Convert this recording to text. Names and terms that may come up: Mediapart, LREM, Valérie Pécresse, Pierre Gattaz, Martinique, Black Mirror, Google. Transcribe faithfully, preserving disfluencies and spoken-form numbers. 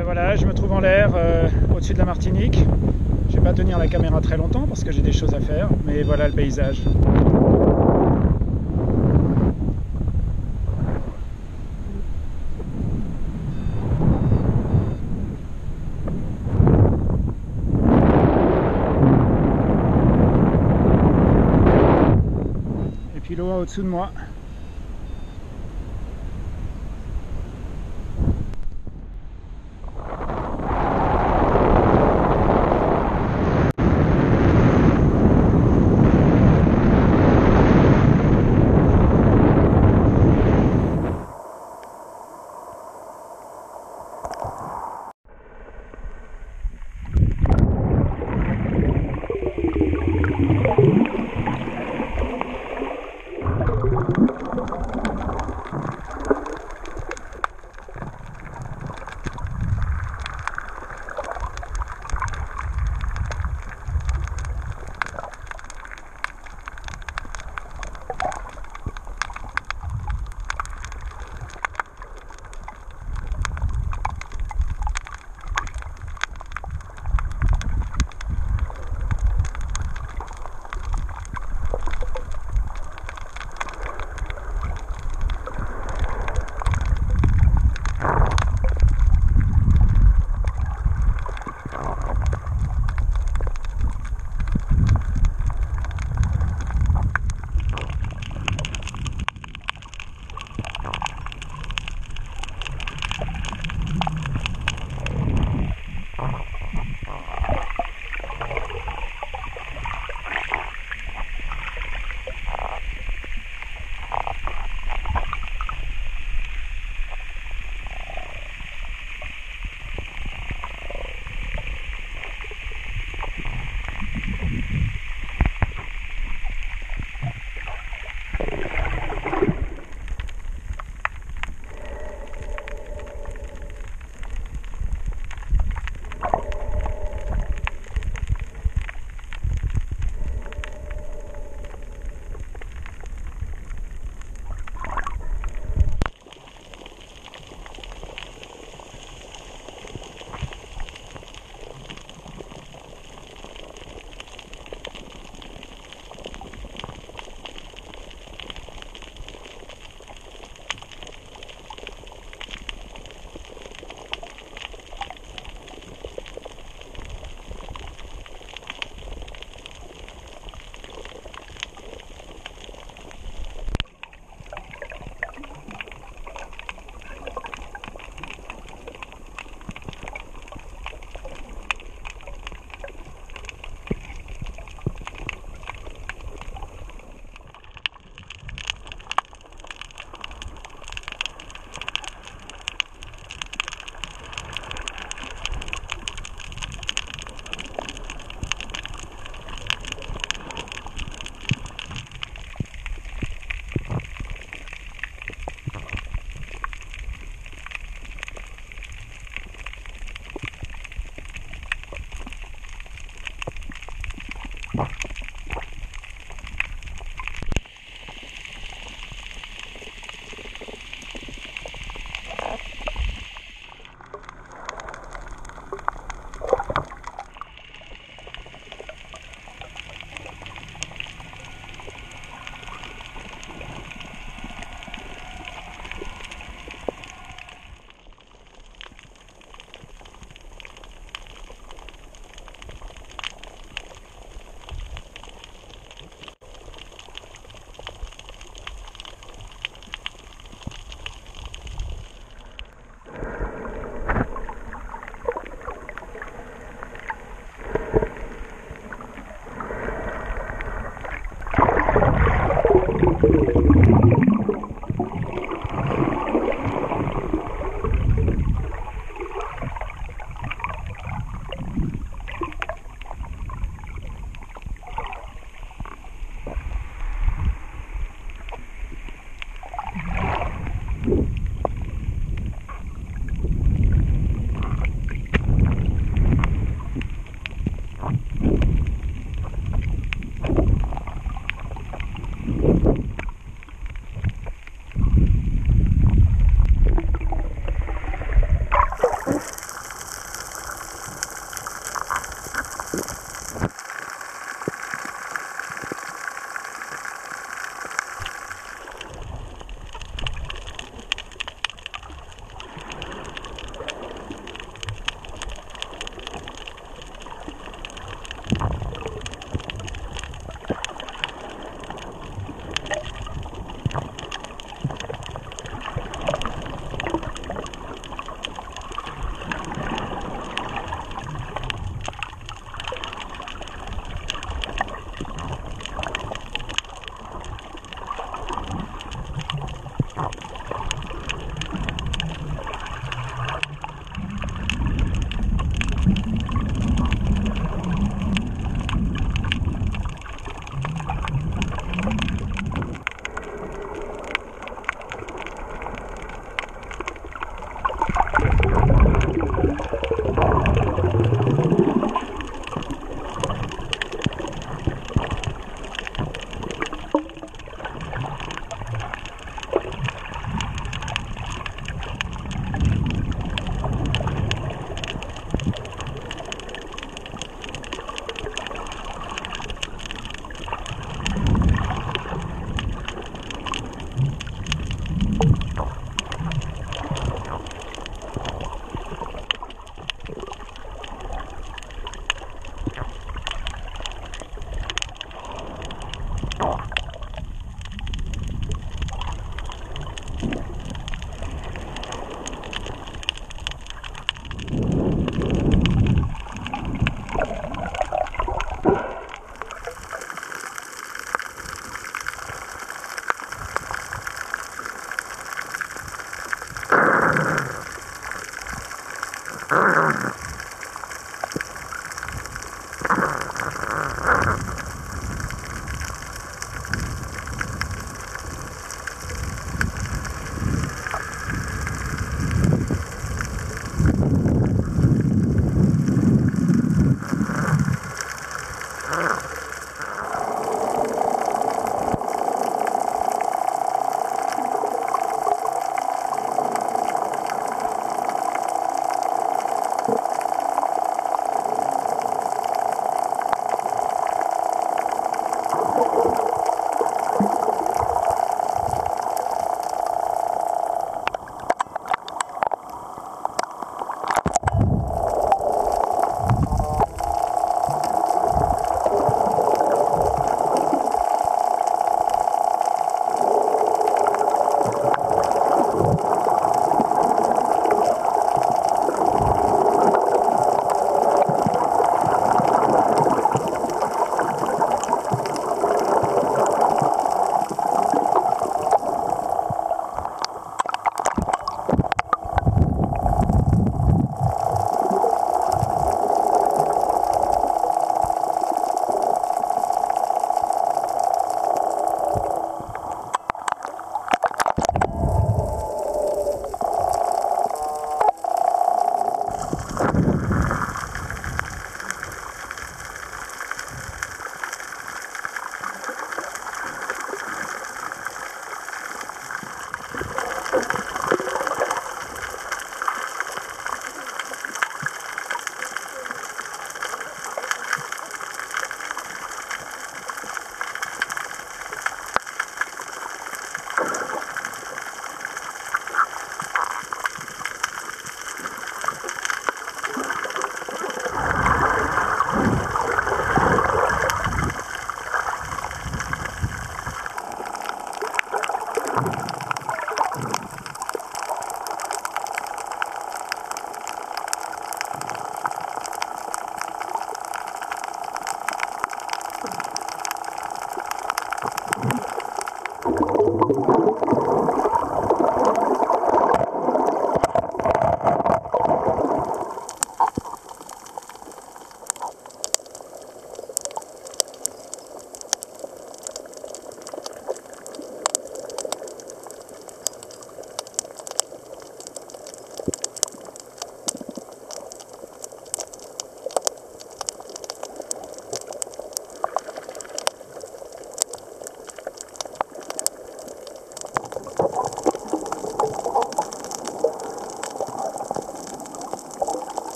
ben voilà, je me trouve en l'air euh, au-dessus de la Martinique. Je ne vais pas tenir la caméra très longtemps parce que j'ai des choses à faire, mais voilà le paysage. Et puis l'eau au-dessous de moi.